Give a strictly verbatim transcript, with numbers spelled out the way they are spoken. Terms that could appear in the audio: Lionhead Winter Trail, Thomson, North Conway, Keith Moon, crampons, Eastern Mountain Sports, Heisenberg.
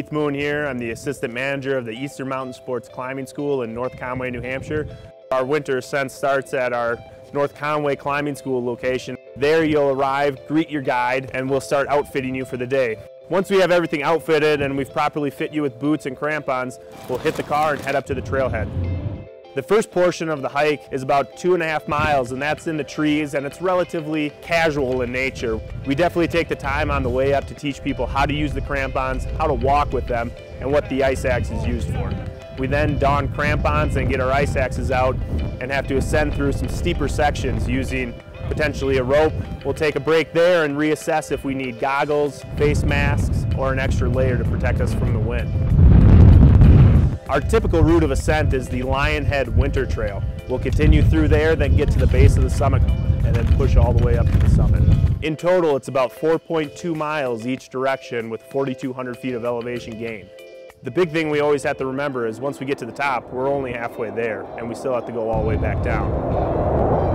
Keith Moon here. I'm the assistant manager of the Eastern Mountain Sports Climbing School in North Conway, New Hampshire. Our winter ascent starts at our North Conway Climbing School location. There you'll arrive, greet your guide, and we'll start outfitting you for the day. Once we have everything outfitted and we've properly fit you with boots and crampons, we'll hit the car and head up to the trailhead. The first portion of the hike is about two and a half miles, and that's in the trees, and it's relatively casual in nature. We definitely take the time on the way up to teach people how to use the crampons, how to walk with them, and what the ice axe is used for. We then don crampons and get our ice axes out and have to ascend through some steeper sections using potentially a rope. We'll take a break there and reassess if we need goggles, face masks, or an extra layer to protect us from the wind. Our typical route of ascent is the Lionhead Winter Trail. We'll continue through there, then get to the base of the summit, and then push all the way up to the summit. In total, it's about four point two miles each direction with forty-two hundred feet of elevation gain. The big thing we always have to remember is once we get to the top, we're only halfway there, and we still have to go all the way back down.